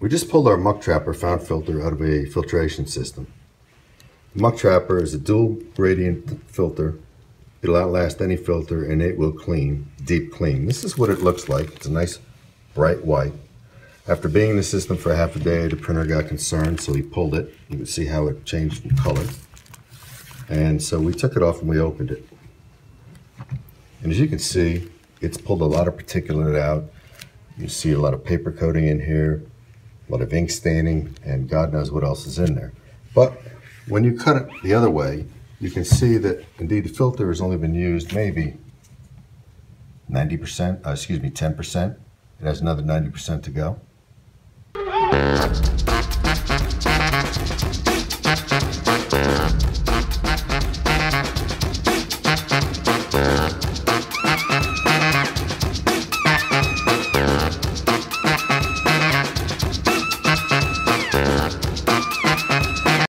We just pulled our Muck Trapper found filter out of a filtration system. The Muck Trapper is a dual gradient filter. It'll outlast any filter and it will clean, deep clean. This is what it looks like. It's a nice bright white. After being in the system for half a day, the printer got concerned, so he pulled it. You can see how it changed in color. And so we took it off and we opened it. And as you can see, it's pulled a lot of particulate out. You see a lot of paper coating in here, a lot of ink staining, and God knows what else is in there. But when you cut it the other way, you can see that indeed the filter has only been used maybe 10%. It has another 90% to go.